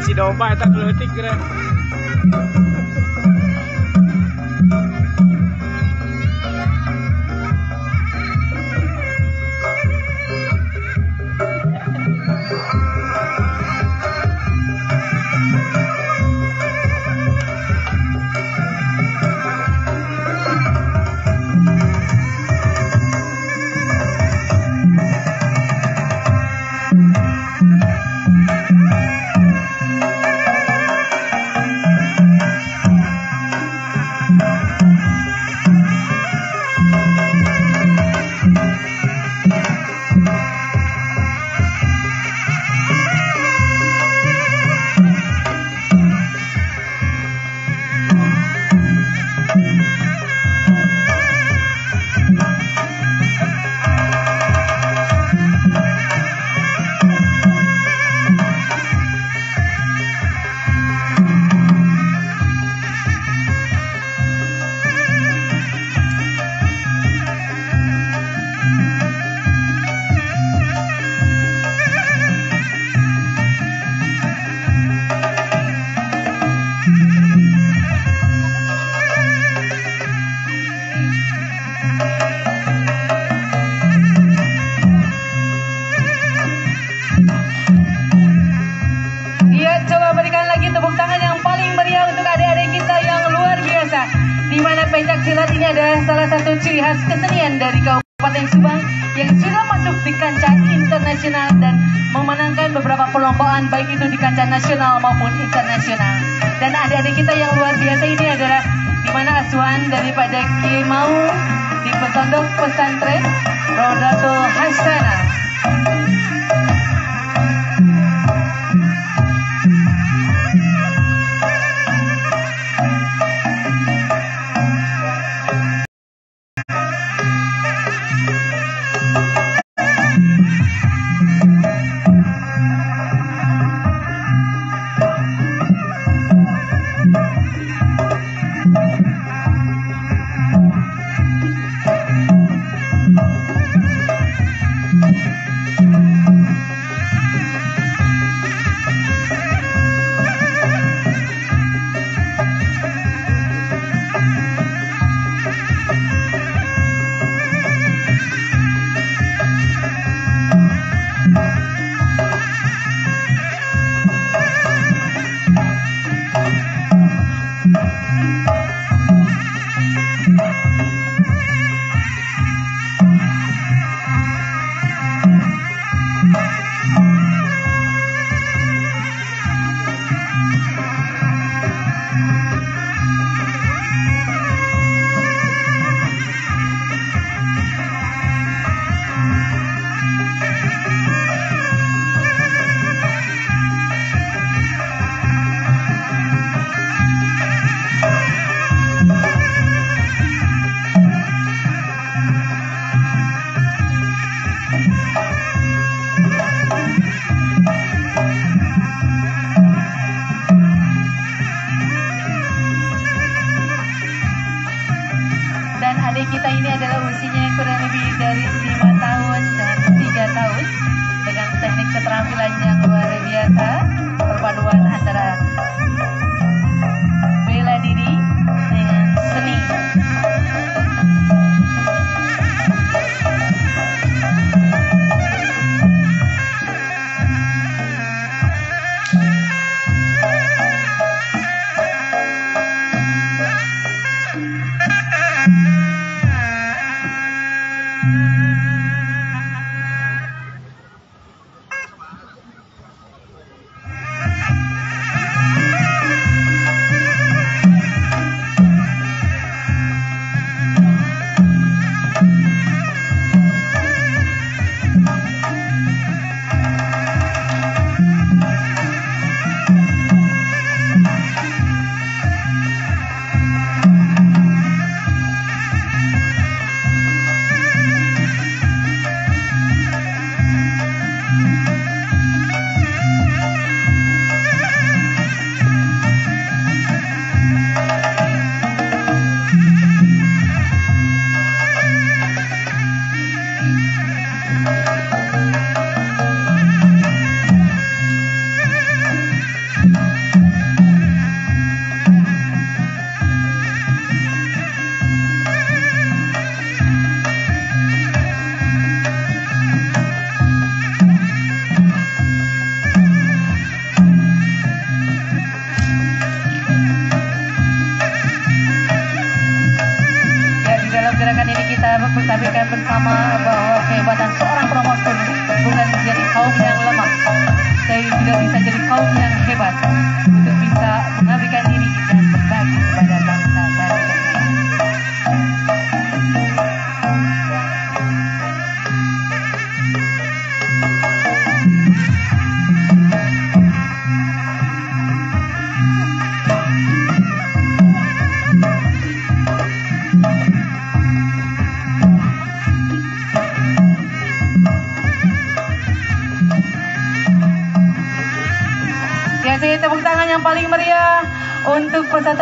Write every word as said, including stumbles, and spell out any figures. Si domba itu geletik keren. Pencaksilat ini adalah salah satu ciri khas kesenian dari Kabupaten Subang yang sudah masuk di kancah internasional dan memenangkan beberapa perlombaan baik itu di kancah nasional maupun internasional. Dan adik-adik kita yang luar biasa ini adalah di mana Aswan dari Pakdeki mau di Pondok Pesantren Raudato Hasana. Thank you. kasih tepuk tangan yang paling meriah untuk persatuan.